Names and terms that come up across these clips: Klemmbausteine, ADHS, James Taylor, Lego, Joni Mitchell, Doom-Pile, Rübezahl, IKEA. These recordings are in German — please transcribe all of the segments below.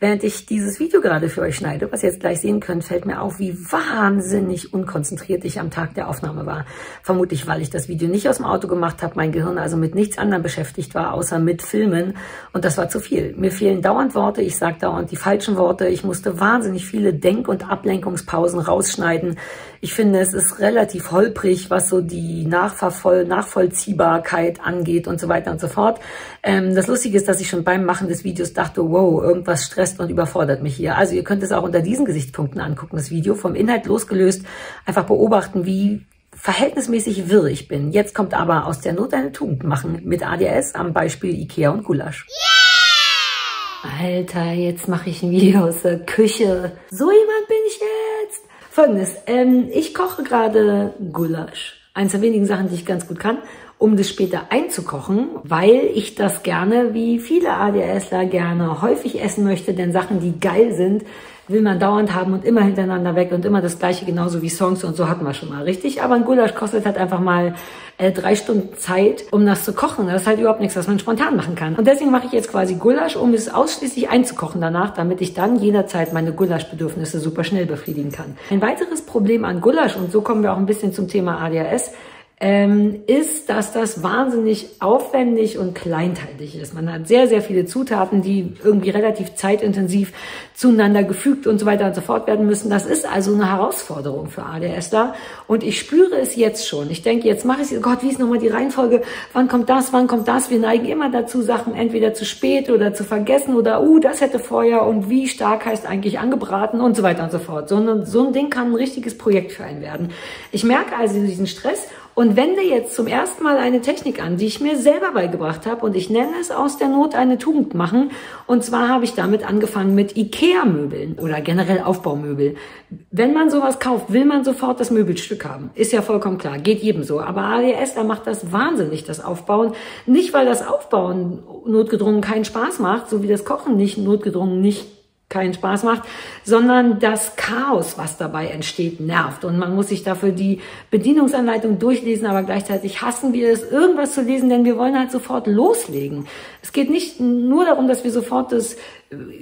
Während ich dieses Video gerade für euch schneide, was ihr jetzt gleich sehen könnt, fällt mir auf, wie wahnsinnig unkonzentriert ich am Tag der Aufnahme war. Vermutlich, weil ich das Video nicht aus dem Auto gemacht habe, mein Gehirn also mit nichts anderem beschäftigt war, außer mit Filmen. Und das war zu viel. Mir fehlen dauernd Worte, ich sage dauernd die falschen Worte. Ich musste wahnsinnig viele Denk- und Ablenkungspausen rausschneiden. Ich finde, es ist relativ holprig, was so die Nachvollziehbarkeit angeht und so weiter und so fort. Das Lustige ist, dass ich schon beim Machen des Videos dachte, wow, irgendwas stresst und überfordert mich hier. Also ihr könnt es auch unter diesen Gesichtspunkten angucken, das Video, vom Inhalt losgelöst, einfach beobachten, wie verhältnismäßig wirr ich bin. Jetzt kommt aber aus der Not eine Tugend machen mit ADS am Beispiel Ikea und Gulasch. Yeah! Alter, jetzt mache ich ein Video aus der Küche. So jemand bin ich jetzt. Folgendes, ich koche gerade Gulasch. Eins der wenigen Sachen, die ich ganz gut kann, um das später einzukochen, weil ich das gerne, wie viele ADHSler, gerne häufig essen möchte, denn Sachen, die geil sind, will man dauernd haben und immer hintereinander weg und immer das Gleiche, genauso wie Songs und so hatten wir schon mal, richtig? Aber ein Gulasch kostet halt einfach mal 3 Stunden Zeit, um das zu kochen. Das ist halt überhaupt nichts, was man spontan machen kann. Und deswegen mache ich jetzt quasi Gulasch, um es ausschließlich einzukochen danach, damit ich dann jederzeit meine Gulaschbedürfnisse super schnell befriedigen kann. Ein weiteres Problem an Gulasch, und so kommen wir auch ein bisschen zum Thema ADHS, ist, dass das wahnsinnig aufwendig und kleinteilig ist. Man hat sehr, sehr viele Zutaten, die irgendwie relativ zeitintensiv zueinander gefügt und so weiter und so fort werden müssen. Das ist also eine Herausforderung für ADHSler und ich spüre es jetzt schon. Ich denke, jetzt mache ich es. Gott, wie ist nochmal die Reihenfolge? Wann kommt das? Wann kommt das? Wir neigen immer dazu, Sachen entweder zu spät oder zu vergessen oder, das hätte vorher und wie stark heißt eigentlich angebraten und so weiter und so fort. So ein Ding kann ein richtiges Projekt für einen werden. Ich merke also diesen Stress und wende jetzt zum ersten Mal eine Technik an, die ich mir selber beigebracht habe und ich nenne es aus der Not eine Tugend machen. Und zwar habe ich damit angefangen mit IKEA-Möbeln oder generell Aufbaumöbel. Wenn man sowas kauft, will man sofort das Möbelstück haben. Ist ja vollkommen klar, geht jedem so. Aber ADHSler macht das wahnsinnig, das Aufbauen. Nicht, weil das Aufbauen notgedrungen keinen Spaß macht, so wie das Kochen nicht notgedrungen keinen Spaß macht, sondern das Chaos, was dabei entsteht, nervt. Und man muss sich dafür die Bedienungsanleitung durchlesen, aber gleichzeitig hassen wir es, irgendwas zu lesen, denn wir wollen halt sofort loslegen. Es geht nicht nur darum, dass wir sofort das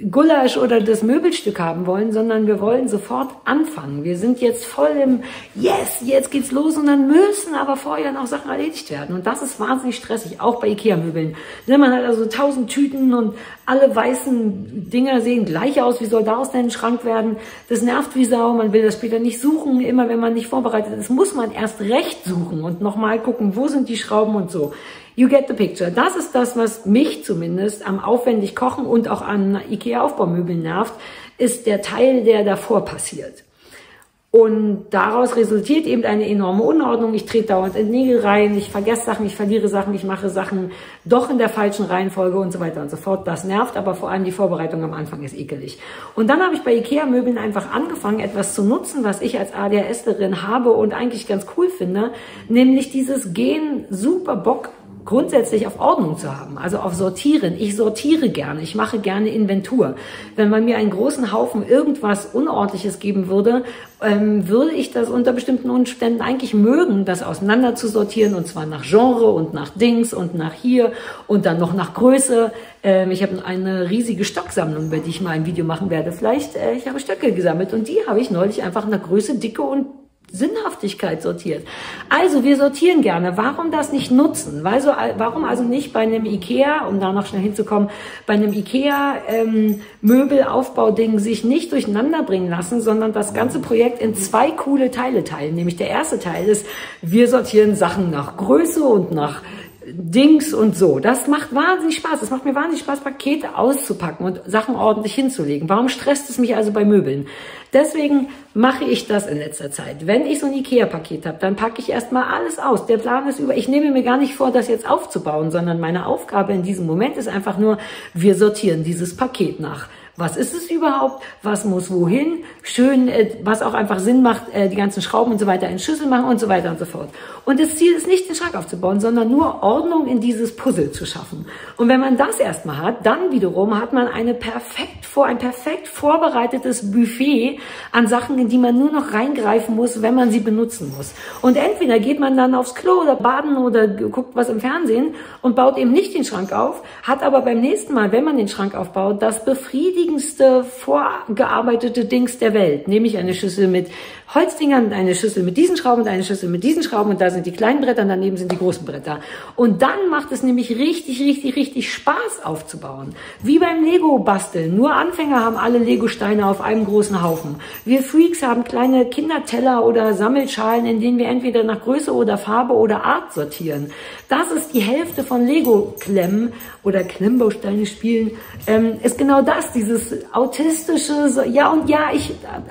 Gulasch oder das Möbelstück haben wollen, sondern wir wollen sofort anfangen. Wir sind jetzt voll im Yes, jetzt geht's los und dann müssen aber vorher noch Sachen erledigt werden. Und das ist wahnsinnig stressig, auch bei Ikea-Möbeln. Man hat also 1000 Tüten und alle weißen Dinger sehen gleich aus. Wie soll daraus denn ein Schrank werden? Das nervt wie Sau, man will das später nicht suchen. Immer wenn man nicht vorbereitet ist, muss man erst recht suchen und nochmal gucken, wo sind die Schrauben und so. You get the picture. Das ist das, was mich zumindest am aufwendig Kochen und auch an IKEA-Aufbaumöbeln nervt, ist der Teil, der davor passiert. Und daraus resultiert eben eine enorme Unordnung. Ich trete dauernd in Nägel rein, ich vergesse Sachen, ich verliere Sachen, ich mache Sachen doch in der falschen Reihenfolge und so weiter und so fort. Das nervt, aber vor allem die Vorbereitung am Anfang ist ekelig. Und dann habe ich bei Ikea-Möbeln einfach angefangen, etwas zu nutzen, was ich als ADHSlerin habe und eigentlich ganz cool finde, nämlich dieses Gehen super Bock grundsätzlich auf Ordnung zu haben, also auf Sortieren. Ich sortiere gerne, ich mache gerne Inventur. Wenn man mir einen großen Haufen irgendwas Unordentliches geben würde, würde ich das unter bestimmten Umständen eigentlich mögen, das auseinander zu sortieren und zwar nach Genre und nach Dings und nach hier und dann noch nach Größe. Ich habe eine riesige Stocksammlung, über die ich mal ein Video machen werde. Ich habe Stöcke gesammelt und die habe ich neulich einfach nach Größe, Dicke und Sinnhaftigkeit sortiert. Also wir sortieren gerne. Warum das nicht nutzen? Warum also nicht bei einem Ikea, um da noch schnell hinzukommen, bei einem Ikea-Möbelaufbau-Ding sich nicht durcheinander bringen lassen, sondern das ganze Projekt in 2 coole Teile teilen. Nämlich der erste Teil ist, wir sortieren Sachen nach Größe und nach Dings und so. Das macht wahnsinnig Spaß. Das macht mir wahnsinnig Spaß, Pakete auszupacken und Sachen ordentlich hinzulegen. Warum stresst es mich also bei Möbeln? Deswegen mache ich das in letzter Zeit. Wenn ich so ein Ikea-Paket habe, dann packe ich erstmal alles aus. Der Plan ist über. Ich nehme mir gar nicht vor, das jetzt aufzubauen, sondern meine Aufgabe in diesem Moment ist einfach nur, wir sortieren dieses Paket nach. Was ist es überhaupt? Was muss wohin? Schön, was auch einfach Sinn macht, die ganzen Schrauben und so weiter in Schüssel machen und so weiter und so fort. Und das Ziel ist nicht, den Schrank aufzubauen, sondern nur Ordnung in dieses Puzzle zu schaffen. Und wenn man das erstmal hat, dann wiederum hat man ein perfekt vorbereitetes Buffet an Sachen, in die man nur noch reingreifen muss, wenn man sie benutzen muss. Und entweder geht man dann aufs Klo oder baden oder guckt was im Fernsehen und baut eben nicht den Schrank auf, hat aber beim nächsten Mal, wenn man den Schrank aufbaut, das befriedigt gedigenste, vorgearbeitete Dings der Welt. Nämlich eine Schüssel mit Holzdingern, eine Schüssel mit diesen Schrauben und eine Schüssel mit diesen Schrauben. Und da sind die kleinen Bretter und daneben sind die großen Bretter. Und dann macht es nämlich richtig Spaß aufzubauen. Wie beim Lego-Basteln. Nur Anfänger haben alle Lego-Steine auf einem großen Haufen. Wir Freaks haben kleine Kinderteller oder Sammelschalen, in denen wir entweder nach Größe oder Farbe oder Art sortieren. Das ist die Hälfte von Lego-Klemmen oder Klemmbausteine spielen. Ist genau das, dieses autistische, ja und ja,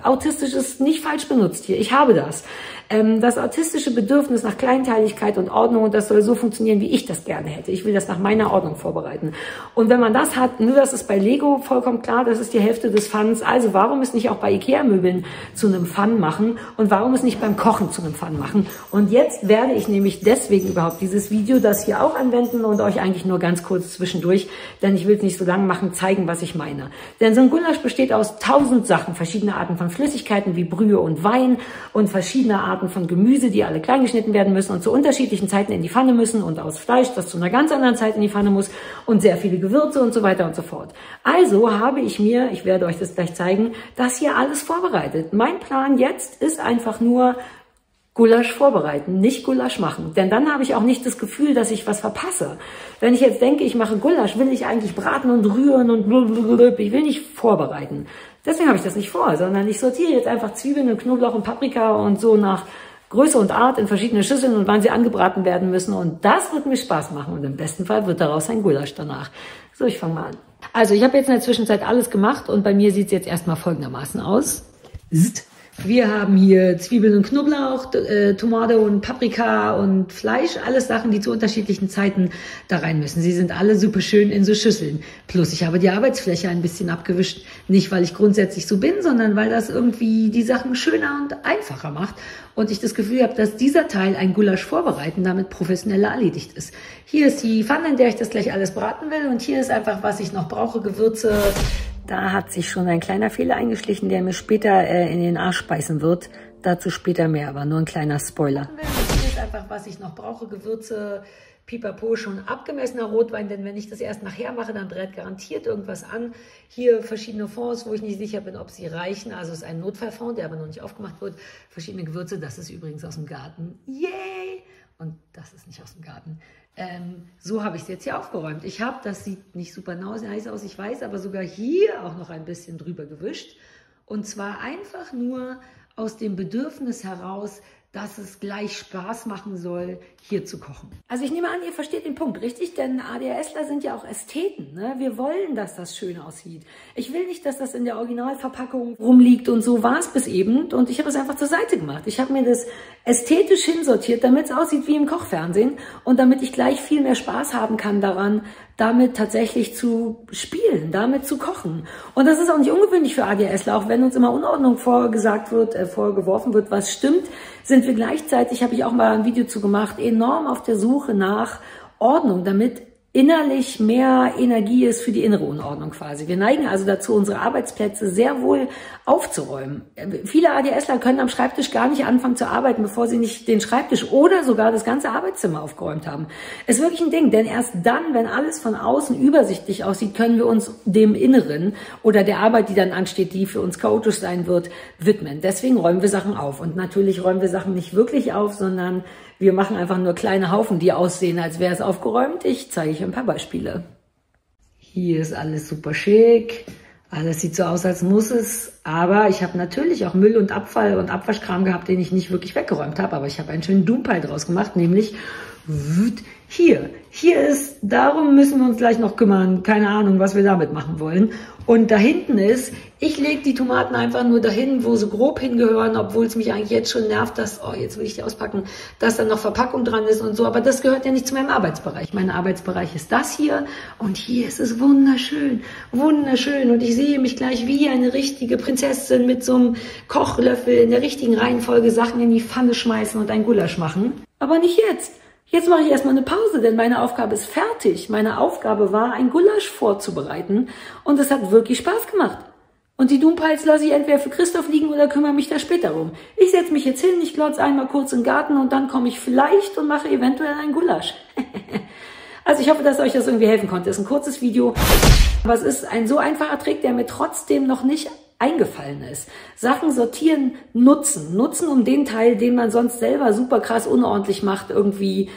autistisch ist nicht falsch benutzt hier, ich habe das. Das autistische Bedürfnis nach Kleinteiligkeit und Ordnung, und das soll so funktionieren, wie ich das gerne hätte. Ich will das nach meiner Ordnung vorbereiten. Und wenn man das hat, nur das ist bei Lego vollkommen klar, das ist die Hälfte des Funs. Also warum es nicht auch bei Ikea-Möbeln zu einem Fun machen und warum es nicht beim Kochen zu einem Fun machen? Und jetzt werde ich nämlich deswegen überhaupt dieses Video, das hier auch anwenden und euch eigentlich nur ganz kurz zwischendurch, denn ich will es nicht so lang machen, zeigen, was ich meine. Denn so ein Gulasch besteht aus 1000 Sachen, verschiedene Arten von Flüssigkeiten wie Brühe und Wein und verschiedene Arten von Gemüse, die alle klein geschnitten werden müssen und zu unterschiedlichen Zeiten in die Pfanne müssen und aus Fleisch, das zu einer ganz anderen Zeit in die Pfanne muss und sehr viele Gewürze und so weiter und so fort. Also habe ich mir, ich werde euch das gleich zeigen, das hier alles vorbereitet. Mein Plan jetzt ist einfach nur Gulasch vorbereiten, nicht Gulasch machen. Denn dann habe ich auch nicht das Gefühl, dass ich was verpasse. Wenn ich jetzt denke, ich mache Gulasch, will ich eigentlich braten und rühren und blablabla. Ich will nicht vorbereiten. Deswegen habe ich das nicht vor, sondern ich sortiere jetzt einfach Zwiebeln und Knoblauch und Paprika und so nach Größe und Art in verschiedene Schüsseln und wann sie angebraten werden müssen. Und das wird mir Spaß machen. Und im besten Fall wird daraus ein Gulasch danach. So, ich fange mal an. Also, ich habe jetzt in der Zwischenzeit alles gemacht und bei mir sieht es jetzt erstmal folgendermaßen aus. Wir haben hier Zwiebeln und Knoblauch, Tomate und Paprika und Fleisch. Alles Sachen, die zu unterschiedlichen Zeiten da rein müssen. Sie sind alle super schön in so Schüsseln. Plus ich habe die Arbeitsfläche ein bisschen abgewischt. Nicht, weil ich grundsätzlich so bin, sondern weil das irgendwie die Sachen schöner und einfacher macht. Und ich das Gefühl habe, dass dieser Teil, ein Gulasch vorbereiten, damit professioneller erledigt ist. Hier ist die Pfanne, in der ich das gleich alles braten will. Und hier ist einfach, was ich noch brauche, Gewürze. Da hat sich schon ein kleiner Fehler eingeschlichen, der mir später in den Arsch speisen wird. Dazu später mehr, aber nur ein kleiner Spoiler. Hier ist einfach, was ich noch brauche, Gewürze, Pipapo, schon abgemessener Rotwein, denn wenn ich das erst nachher mache, dann brät garantiert irgendwas an. Hier verschiedene Fonds, wo ich nicht sicher bin, ob sie reichen. Also es ist ein Notfallfond, der aber noch nicht aufgemacht wird. Verschiedene Gewürze, das ist übrigens aus dem Garten. Yay! Und das ist nicht aus dem Garten. So habe ich es jetzt hier aufgeräumt. Ich habe, das sieht nicht super nice aus, ich weiß, aber sogar hier auch noch ein bisschen drüber gewischt. Und zwar einfach nur aus dem Bedürfnis heraus, dass es gleich Spaß machen soll, hier zu kochen. Also ich nehme an, ihr versteht den Punkt, richtig? Denn ADHSler sind ja auch Ästheten, ne? Wir wollen, dass das schön aussieht. Ich will nicht, dass das in der Originalverpackung rumliegt und so war es bis eben. Und ich habe es einfach zur Seite gemacht. Ich habe mir das ästhetisch hinsortiert, damit es aussieht wie im Kochfernsehen und damit ich gleich viel mehr Spaß haben kann daran, damit tatsächlich zu spielen, damit zu kochen. Und das ist auch nicht ungewöhnlich für ADHSler, auch wenn uns immer Unordnung vorgesagt wird, vorgeworfen wird, was stimmt, sind wir gleichzeitig, habe ich auch mal ein Video zu gemacht, enorm auf der Suche nach Ordnung, damit innerlich mehr Energie ist für die innere Unordnung quasi. Wir neigen also dazu, unsere Arbeitsplätze sehr wohl aufzuräumen. Viele ADHSler können am Schreibtisch gar nicht anfangen zu arbeiten, bevor sie nicht den Schreibtisch oder sogar das ganze Arbeitszimmer aufgeräumt haben. Ist wirklich ein Ding, denn erst dann, wenn alles von außen übersichtlich aussieht, können wir uns dem Inneren oder der Arbeit, die dann ansteht, die für uns chaotisch sein wird, widmen. Deswegen räumen wir Sachen auf. Und natürlich räumen wir Sachen nicht wirklich auf, sondern wir machen einfach nur kleine Haufen, die aussehen, als wäre es aufgeräumt. Ich zeige euch ein paar Beispiele. Hier ist alles super schick. Alles sieht so aus, als muss es. Aber ich habe natürlich auch Müll und Abfall und Abwaschkram gehabt, den ich nicht wirklich weggeräumt habe. Aber ich habe einen schönen Doom-Pile draus gemacht, nämlich hier. Hier ist, darum müssen wir uns gleich noch kümmern. Keine Ahnung, was wir damit machen wollen. Und da hinten ist, ich lege die Tomaten einfach nur dahin, wo sie grob hingehören, obwohl es mich eigentlich jetzt schon nervt, dass, oh, jetzt will ich die auspacken, dass dann noch Verpackung dran ist und so. Aber das gehört ja nicht zu meinem Arbeitsbereich. Mein Arbeitsbereich ist das hier und hier ist es wunderschön, wunderschön. Und ich sehe mich gleich wie eine richtige Prinzessin mit so einem Kochlöffel in der richtigen Reihenfolge Sachen in die Pfanne schmeißen und ein Gulasch machen. Aber nicht jetzt. Jetzt mache ich erstmal eine Pause, denn meine Aufgabe ist fertig. Meine Aufgabe war, ein Gulasch vorzubereiten und es hat wirklich Spaß gemacht. Und die Doom-Piles lasse ich entweder für Christoph liegen oder kümmere mich da später um. Ich setze mich jetzt hin, ich glotze einmal kurz in den Garten und dann komme ich vielleicht und mache eventuell ein Gulasch. Also ich hoffe, dass euch das irgendwie helfen konnte. Das ist ein kurzes Video, aber es ist ein so einfacher Trick, der mir trotzdem noch nicht eingefallen ist. Sachen sortieren, nutzen, um den Teil, den man sonst selber super krass unordentlich macht, irgendwie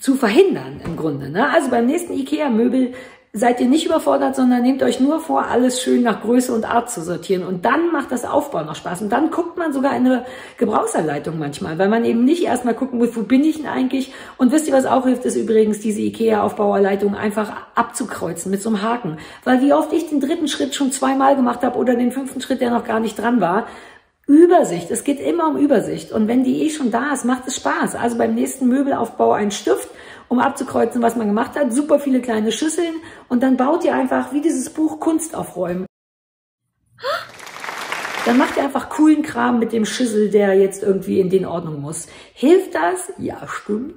zu verhindern im Grunde. Ne? Also beim nächsten IKEA-Möbel seid ihr nicht überfordert, sondern nehmt euch nur vor, alles schön nach Größe und Art zu sortieren. Und dann macht das Aufbauen noch Spaß. Und dann guckt man sogar eine Gebrauchsanleitung manchmal, weil man eben nicht erstmal gucken muss, wo bin ich denn eigentlich? Und wisst ihr, was auch hilft, ist übrigens diese IKEA-Aufbauanleitung einfach abzukreuzen mit so einem Haken. Weil wie oft ich den dritten Schritt schon zweimal gemacht habe oder den fünften Schritt, der noch gar nicht dran war, Übersicht, es geht immer um Übersicht. Und wenn die eh schon da ist, macht es Spaß. Also beim nächsten Möbelaufbau einen Stift, um abzukreuzen, was man gemacht hat, super viele kleine Schüsseln und dann baut ihr einfach, wie dieses Buch, Kunst aufräumen. Dann macht ihr einfach coolen Kram mit dem Schüssel, der jetzt irgendwie in den Ordnung muss. Hilft das? Ja, stimmt.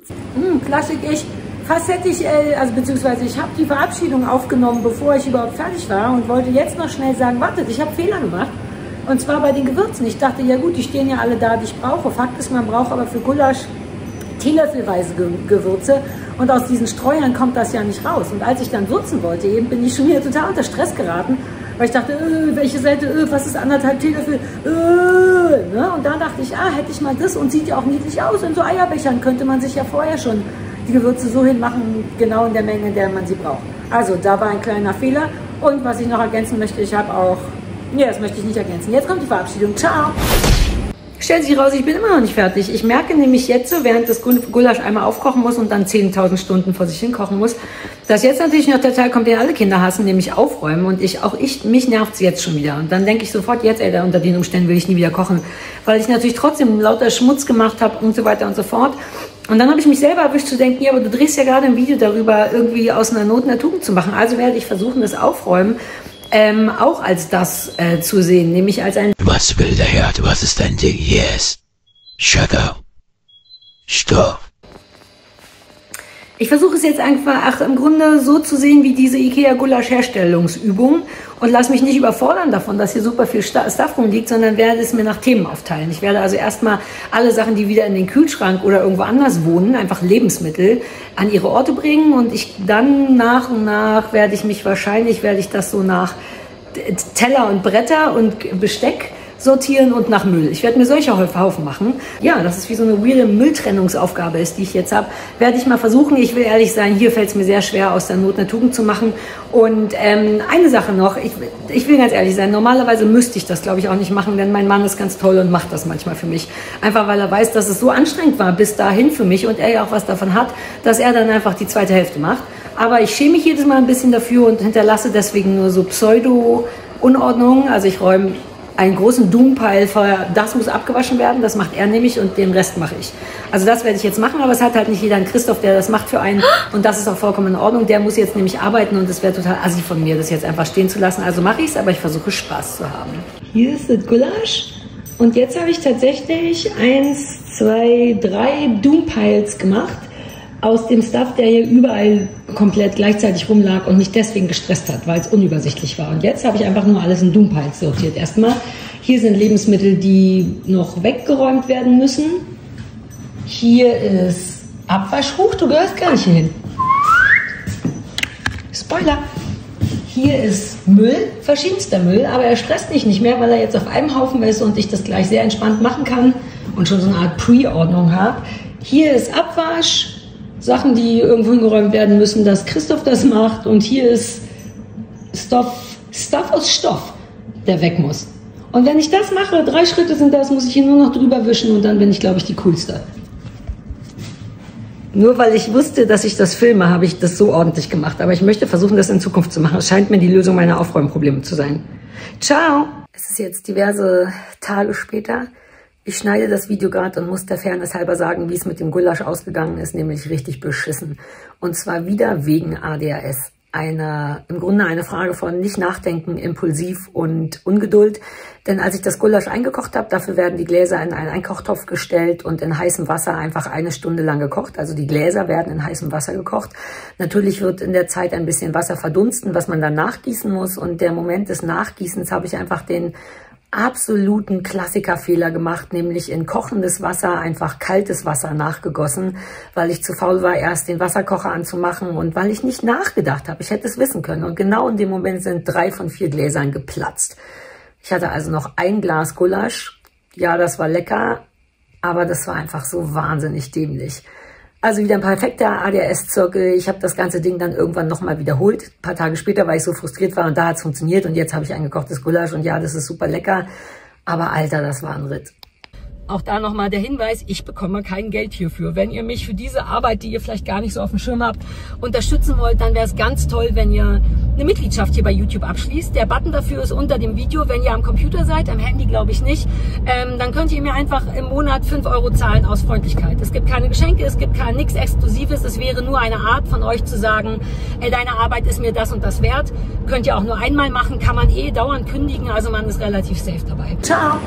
Klassik, ich habe die Verabschiedung aufgenommen, bevor ich überhaupt fertig war und wollte jetzt noch schnell sagen, wartet, ich habe Fehler gemacht. Und zwar bei den Gewürzen. Ich dachte, ja gut, die stehen ja alle da, die ich brauche. Fakt ist, man braucht aber für Gulasch teelöffelweise Gewürze. Und aus diesen Streuern kommt das ja nicht raus. Und als ich dann würzen wollte, eben bin ich schon wieder total unter Stress geraten, weil ich dachte, welche Seite, was ist 1,5 Teelöffel, ne? Und da dachte ich, hätte ich mal das und sieht ja auch niedlich aus. In so Eierbechern könnte man sich ja vorher schon die Gewürze so hinmachen, genau in der Menge, in der man sie braucht. Also da war ein kleiner Fehler. Und was ich noch ergänzen möchte, ich habe auch... Ja, das möchte ich nicht ergänzen. Jetzt kommt die Verabschiedung. Ciao! Stellt sich raus, ich bin immer noch nicht fertig. Ich merke nämlich jetzt so, während das Gulasch einmal aufkochen muss und dann 10.000 Stunden vor sich hin kochen muss, dass jetzt natürlich noch der Teil kommt, den alle Kinder hassen, nämlich aufräumen. Und mich nervt es jetzt schon wieder. Und dann denke ich sofort, jetzt, unter den Umständen will ich nie wieder kochen. Weil ich natürlich trotzdem lauter Schmutz gemacht habe und so weiter und so fort. Und dann habe ich mich selber erwischt zu denken, ja, aber du drehst ja gerade ein Video darüber, irgendwie aus einer Not eine Tugend zu machen. Also werde ich versuchen, das Aufräumen auch als das zu sehen, nämlich als ein... Was will der Herr? Was ist dein Ding? Yes. Shut up. Stop. Ich versuche es jetzt einfach im Grunde so zu sehen wie diese IKEA-Gulasch-Herstellungsübung und lasse mich nicht überfordern davon, dass hier super viel Stuff rumliegt, sondern werde es mir nach Themen aufteilen. Ich werde also erstmal alle Sachen, die wieder in den Kühlschrank oder irgendwo anders wohnen, einfach Lebensmittel, an ihre Orte bringen und dann nach und nach werde ich das so nach Teller und Bretter und Besteck sortieren und nach Müll. Ich werde mir solche Haufen machen. Ja, das ist wie so eine weirde Mülltrennungsaufgabe ist, die ich jetzt habe. Werde ich mal versuchen. Ich will ehrlich sein, hier fällt es mir sehr schwer, aus der Not eine Tugend zu machen. Und eine Sache noch, ich will ganz ehrlich sein, normalerweise müsste ich das, glaube ich, auch nicht machen, denn mein Mann ist ganz toll und macht das manchmal für mich. Einfach, weil er weiß, dass es so anstrengend war bis dahin für mich und er ja auch was davon hat, dass er dann einfach die zweite Hälfte macht. Aber ich schäme mich jedes Mal ein bisschen dafür und hinterlasse deswegen nur so Pseudo-Unordnung. Also ich räume einen großen Doom-Pile, das muss abgewaschen werden, das macht er nämlich und den Rest mache ich. Also das werde ich jetzt machen, aber es hat halt nicht jeder einen Christoph, der das macht für einen und das ist auch vollkommen in Ordnung. Der muss jetzt nämlich arbeiten und es wäre total assi von mir, das jetzt einfach stehen zu lassen. Also mache ich es, aber ich versuche Spaß zu haben. Hier ist das Gulasch und jetzt habe ich tatsächlich 1, 2, 3 Doom-Piles gemacht aus dem Stuff, der hier überall komplett gleichzeitig rumlag und mich deswegen gestresst hat, weil es unübersichtlich war. Und jetzt habe ich einfach nur alles in Doom-Piles sortiert. Erstmal, hier sind Lebensmittel, die noch weggeräumt werden müssen. Hier ist Abwasch. Huch, du gehörst gar nicht hier hin. Spoiler. Hier ist Müll, verschiedenster Müll, aber er stresst mich nicht mehr, weil er jetzt auf einem Haufen ist und ich das gleich sehr entspannt machen kann und schon so eine Art Pre-Ordnung habe. Hier ist Abwasch. Sachen, die irgendwo hingeräumt werden müssen, dass Christoph das macht. Und hier ist Stuff aus Stoff, der weg muss. Und wenn ich das mache, 3 Schritte sind das, muss ich hier nur noch drüber wischen und dann bin ich, glaube ich, die Coolste. Nur weil ich wusste, dass ich das filme, habe ich das so ordentlich gemacht. Aber ich möchte versuchen, das in Zukunft zu machen. Es scheint mir die Lösung meiner Aufräumprobleme zu sein. Ciao! Es ist jetzt diverse Tage später. Ich schneide das Video gerade und muss der Fairness halber sagen, wie es mit dem Gulasch ausgegangen ist, nämlich richtig beschissen. Und zwar wieder wegen ADHS. Im Grunde eine Frage von nicht nachdenken, impulsiv und Ungeduld. Denn als ich das Gulasch eingekocht habe, dafür werden die Gläser in einen Einkochtopf gestellt und in heißem Wasser einfach 1 Stunde lang gekocht. Also die Gläser werden in heißem Wasser gekocht. Natürlich wird in der Zeit ein bisschen Wasser verdunsten, was man dann nachgießen muss. Und der Moment des Nachgießens habe ich einfach den absoluten Klassikerfehler gemacht, nämlich in kochendes Wasser einfach kaltes Wasser nachgegossen, weil ich zu faul war, erst den Wasserkocher anzumachen und weil ich nicht nachgedacht habe. Ich hätte es wissen können. Und genau in dem Moment sind 3 von 4 Gläsern geplatzt. Ich hatte also noch ein Glas Gulasch. Ja, das war lecker, aber das war einfach so wahnsinnig dämlich. Also wieder ein perfekter ADHS-Zirkel. Ich habe das ganze Ding dann irgendwann nochmal wiederholt. Ein paar Tage später, weil ich so frustriert war und da hat es funktioniert. Und jetzt habe ich ein gekochtes Gulasch und ja, das ist super lecker. Aber Alter, das war ein Ritt. Auch da nochmal der Hinweis, ich bekomme kein Geld hierfür. Wenn ihr mich für diese Arbeit, die ihr vielleicht gar nicht so auf dem Schirm habt, unterstützen wollt, dann wäre es ganz toll, wenn ihr eine Mitgliedschaft hier bei YouTube abschließt. Der Button dafür ist unter dem Video. Wenn ihr am Computer seid, am Handy glaube ich nicht, dann könnt ihr mir einfach im Monat 5 € zahlen aus Freundlichkeit. Es gibt keine Geschenke, es gibt kein nichts Exklusives. Es wäre nur eine Art von euch zu sagen, deine Arbeit ist mir das und das wert. Könnt ihr auch nur einmal machen, kann man eh dauernd kündigen. Also man ist relativ safe dabei. Ciao!